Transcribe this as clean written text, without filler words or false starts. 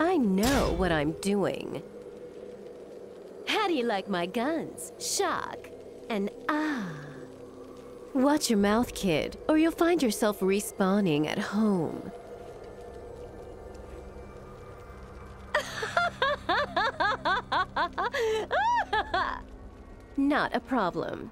I know what I'm doing. How do you like my guns? Shock and awe. Watch your mouth, kid, or you'll find yourself respawning at home. Not a problem.